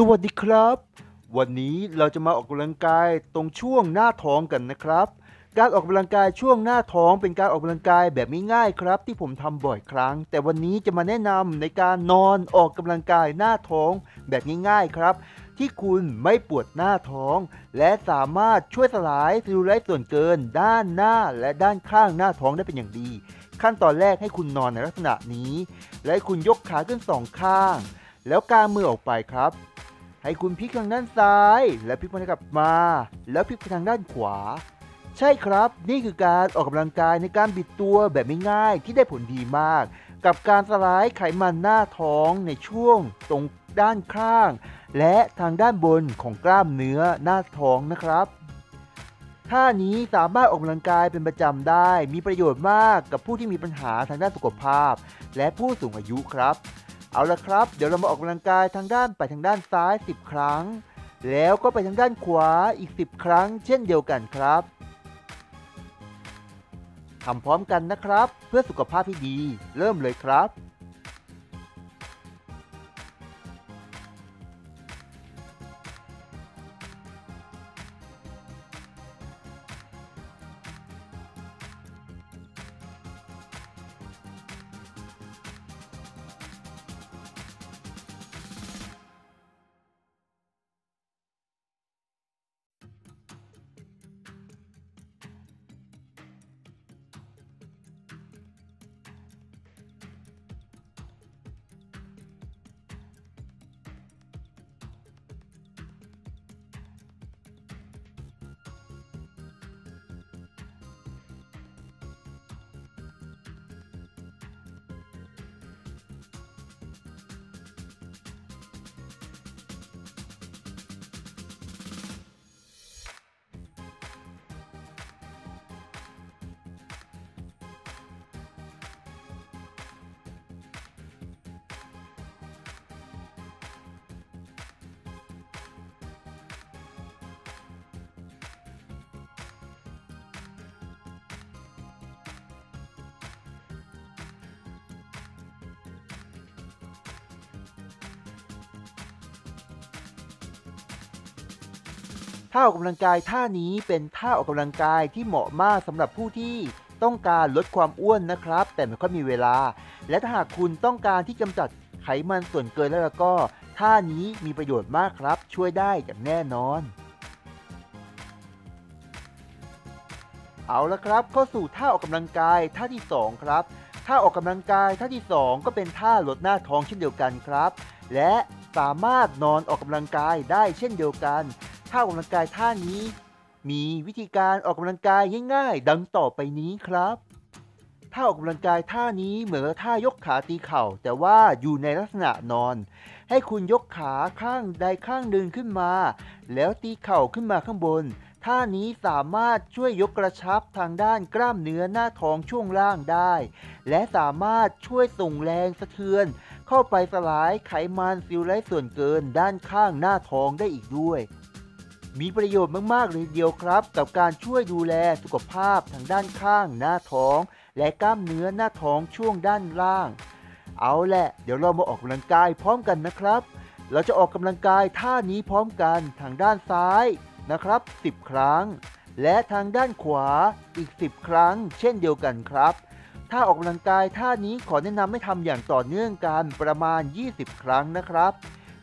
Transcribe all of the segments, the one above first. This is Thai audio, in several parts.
สวัสดีครับวันนี้เราจะมาออกกำลังกายตรงช่วงหน้าท้องกันนะครับการออกกำลังกายช่วงหน้าท้องเป็นการออกกำลังกายแบบง่ายๆครับที่ผมทำบ่อยครั้งแต่วันนี้จะมาแนะนำในการนอนออกกำลังกายหน้าท้องแบบง่ายๆครับที่คุณไม่ปวดหน้าท้องและสามารถช่วยสลายเซลลูไลท์ส่วนเกินด้านหน้าและด้านข้างหน้าท้องได้เป็นอย่างดีขั้นตอนแรกให้คุณนอนในลักษณะนี้และให้คุณยกขาขึ้นสองข้างแล้วกางมือออกไปครับให้คุณพลิกทางด้านซ้ายและพลิกมันกลับมาแล้วพลิกไปทางด้านขวาใช่ครับนี่คือการออกกำลังกายในการบิดตัวแบบง่ายๆที่ได้ผลดีมากกับการสลายไขมันหน้าท้องในช่วงตรงด้านข้างและทางด้านบนของกล้ามเนื้อหน้าท้องนะครับท่านี้สามารถออกกำลังกายเป็นประจำได้มีประโยชน์มากกับผู้ที่มีปัญหาทางด้านสุขภาพและผู้สูงอายุครับเอาละครับเดี๋ยวเรามาออกกำลังกายทางด้านไปทางด้านซ้าย10ครั้งแล้วก็ไปทางด้านขวาอีก10ครั้งเช่นเดียวกันครับทำพร้อมกันนะครับเพื่อสุขภาพที่ดีเริ่มเลยครับท่าออกกำลังกายท่านี้เป็นท่าออกกำลังกายที่เหมาะมากสำหรับผู้ที่ต้องการลดความอ้วนนะครับแต่ไม่ค่อยมีเวลาและถ้าหากคุณต้องการที่กำจัดไขมันส่วนเกินแล้วก็ท่านี้มีประโยชน์มากครับช่วยได้อย่างแน่นอนเอาละครับเข้าสู่ท่าออกกำลังกายท่าที่2ครับท่าออกกำลังกายท่าที่2ก็เป็นท่าลดหน้าท้องเช่นเดียวกันครับและสามารถนอนออกกำลังกายได้เช่นเดียวกันท่าออกกำลังกายท่านี้มีวิธีการออกกำลังกายง่ายๆดังต่อไปนี้ครับท่าออกกำลังกายท่านี้เหมือนท่ายกขาตีเข่าแต่ว่าอยู่ในลักษณะนอนให้คุณยกขาข้างใดข้างหนึ่งขึ้นมาแล้วตีเข่าขึ้นมาข้างบนท่านี้สามารถช่วยยกกระชับทางด้านกล้ามเนื้อหน้าท้องช่วงล่างได้และสามารถช่วยส่งแรงสะเทือนเข้าไปสลายไขมันเซลลูไลท์ส่วนเกินด้านข้างหน้าท้องได้อีกด้วยมีประโยชน์มากๆเลยเดียวครับกับการช่วยดูแลสุขภาพทางด้านข้างหน้าท้องและกล้ามเนื้อหน้าท้องช่วงด้านล่างเอาแหละเดี๋ยวเรามาออกกำลังกายพร้อมกันนะครับเราจะออกกำลังกายท่านี้พร้อมกันทางด้านซ้ายนะครับ10ครั้งและทางด้านขวาอีก10ครั้งเช่นเดียวกันครับถ้าออกกำลังกายท่านี้ขอแนะนำให้ทำอย่างต่อเนื่องกันประมาณ20ครั้งนะครับ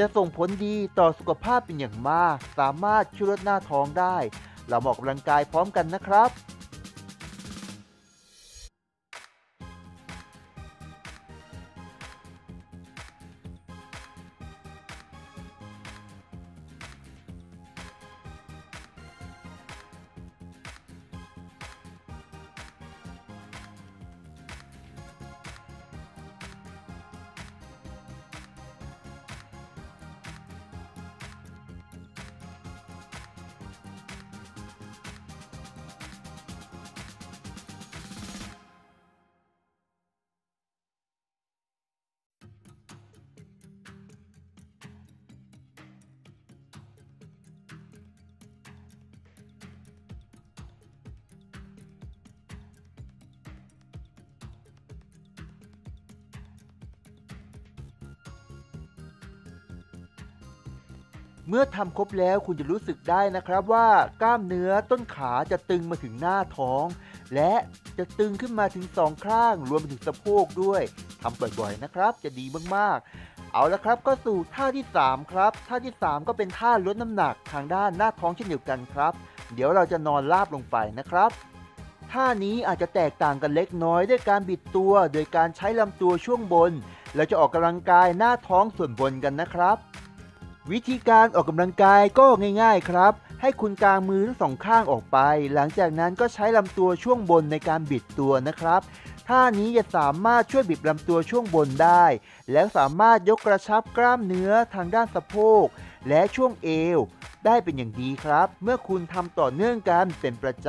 จะส่งผลดีต่อสุขภาพเป็นอย่างมากสามารถช่วยลดหน้าท้องได้เราออกกำลังกายพร้อมกันนะครับ เมื่อทำครบแล้วคุณจะรู้สึกได้นะครับว่ากล้ามเนื้อต้นขาจะตึงมาถึงหน้าท้องและจะตึงขึ้นมาถึงสองข้างรวมไปถึงสะโพกด้วยทำบ่อยๆนะครับจะดีมากๆเอาละครับก็สู่ท่าที่3ครับท่าที่3ก็เป็นท่าลดน้ำหนักทางด้านหน้าท้องเช่นเดียวกันครับเดี๋ยวเราจะนอนราบลงไปนะครับท่านี้อาจจะแตกต่างกันเล็กน้อยด้วยการบิดตัวโดยการใช้ลำตัวช่วงบนและจะออกกำลังกายหน้าท้องส่วนบนกันนะครับวิธีการออกกำลังกายก็ง่ายๆครับให้คุณกางมือทั้งสองข้างออกไปหลังจากนั้นก็ใช้ลำตัวช่วงบนในการบิดตัวนะครับท่านี้จะสามารถช่วยบิดลำตัวช่วงบนได้แล้วสามารถยกกระชับกล้ามเนื้อทางด้านสะโพกและช่วงเอวได้เป็นอย่างดีครับเมื่อคุณทำต่อเนื่องกันเป็นประจ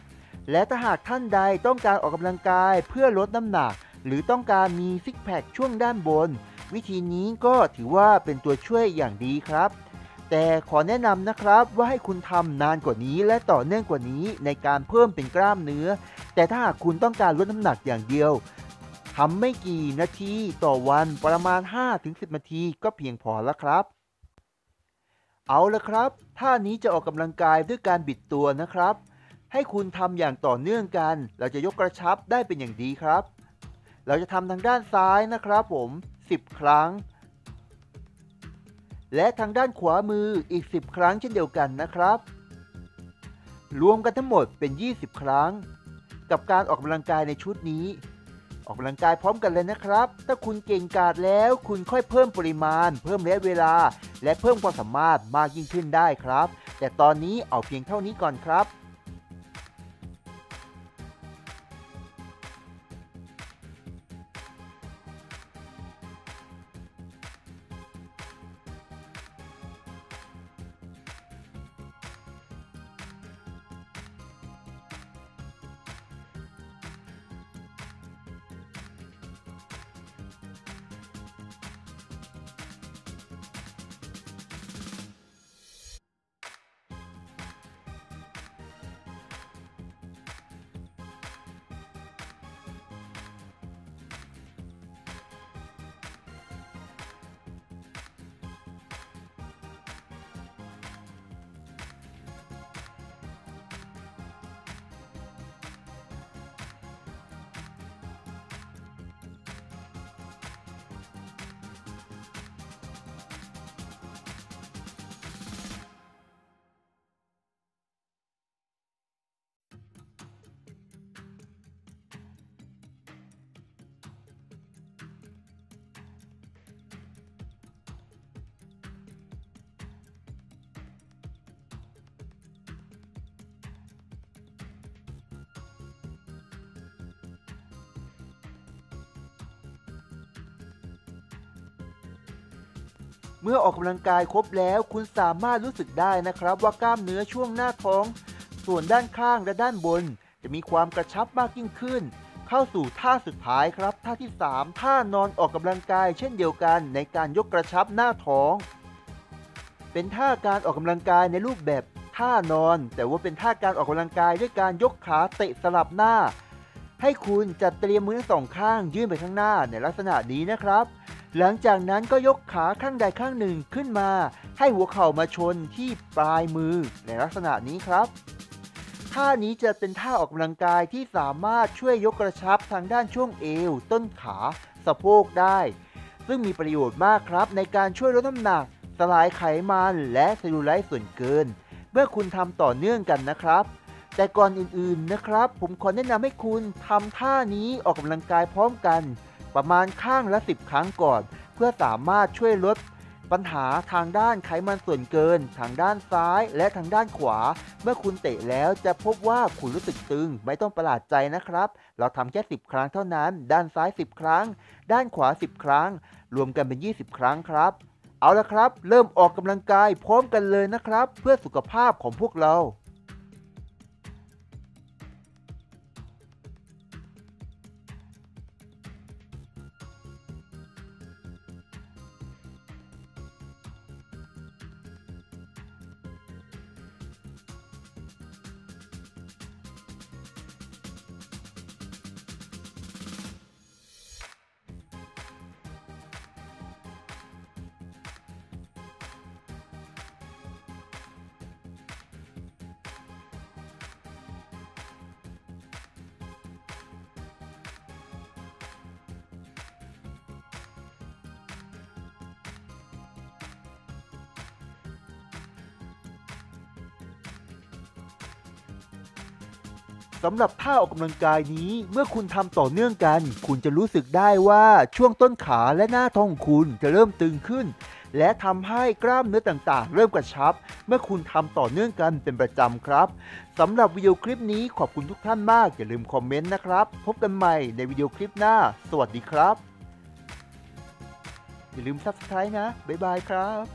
ำและถ้าหากท่านใดต้องการออกกำลังกายเพื่อลดน้ำหนักหรือต้องการมีซิกแพคช่วงด้านบนวิธีนี้ก็ถือว่าเป็นตัวช่วยอย่างดีครับแต่ขอแนะนำนะครับว่าให้คุณทำนานกว่านี้และต่อเนื่องกว่านี้ในการเพิ่มเป็นกล้ามเนื้อแต่ถ้าหากคุณต้องการลดน้ำหนักอย่างเดียวทำไม่กี่นาทีต่อวันประมาณ 5-10 นาทีก็เพียงพอแล้วครับเอาละครับท่านี้จะออกกำลังกายด้วยการบิดตัวนะครับให้คุณทำอย่างต่อเนื่องกันเราจะยกกระชับได้เป็นอย่างดีครับเราจะทำทางด้านซ้ายนะครับผม10 ครั้งและทางด้านขวามืออีก10 ครั้งเช่นเดียวกันนะครับรวมกันทั้งหมดเป็น20 ครั้งกับการออกกำลังกายในชุดนี้ออกกำลังกายพร้อมกันเลยนะครับถ้าคุณเก่งกาจแล้วคุณค่อยเพิ่มปริมาณเพิ่มระยะเวลาและเพิ่มความสามารถมากยิ่งขึ้นได้ครับแต่ตอนนี้เอาเพียงเท่านี้ก่อนครับเมื่อออกกำลังกายครบแล้วคุณสามารถรู้สึกได้นะครับว่ากล้ามเนื้อช่วงหน้าท้องส่วนด้านข้างและด้านบนจะมีความกระชับมากยิ่งขึ้นเข้าสู่ท่าสุดท้ายครับท่าที่3ท่านอนออกกำลังกายเช่นเดียวกันในการยกกระชับหน้าท้องเป็นท่าการออกกำลังกายในรูปแบบท่านอนแต่ว่าเป็นท่าการออกกำลังกายด้วยการยกขาเตะสลับหน้าให้คุณจัดเตรียมมือทั้งสองข้างยื่นไปข้างหน้าในลักษณะนี้นะครับหลังจากนั้นก็ยกขาข้างใดข้างหนึ่งขึ้นมาให้หัวเข่ามาชนที่ปลายมือในลักษณะนี้ครับท่านี้จะเป็นท่าออกกำลังกายที่สามารถช่วยยกกระชับทางด้านช่วงเอวต้นขาสะโพกได้ซึ่งมีประโยชน์มากครับในการช่วยลดน้ำหนักสลายไขมันและเซลลูไลท์ส่วนเกินเมื่อคุณทำต่อเนื่องกันนะครับแต่ก่อนอื่นๆนะครับผมขอแนะนำให้คุณทำท่านี้ออกกำลังกายพร้อมกันประมาณข้างละ10 ครั้งก่อนเพื่อสามารถช่วยลดปัญหาทางด้านไขมันส่วนเกินทางด้านซ้ายและทางด้านขวาเมื่อคุณเตะแล้วจะพบว่าคุณรู้สึกตึงไม่ต้องประหลาดใจนะครับเราทำแค่10 ครั้งเท่านั้นด้านซ้าย10 ครั้งด้านขวา10 ครั้งรวมกันเป็น20 ครั้งครับเอาละครับเริ่มออกกำลังกายพร้อมกันเลยนะครับเพื่อสุขภาพของพวกเรา สำหรับท่าออกกำลังกายนี้เมื่อคุณทำต่อเนื่องกันคุณจะรู้สึกได้ว่าช่วงต้นขาและหน้าท้องคุณจะเริ่มตึงขึ้นและทำให้กล้ามเนื้อต่างๆเริ่มกระชับเมื่อคุณทำต่อเนื่องกันเป็นประจำครับสำหรับวิดีโอคลิปนี้ขอบคุณทุกท่านมากอย่าลืมคอมเมนต์นะครับพบกันใหม่ในวิดีโอคลิปหน้าสวัสดีครับอย่าลืม Subscribe นะบ๊ายบายครับ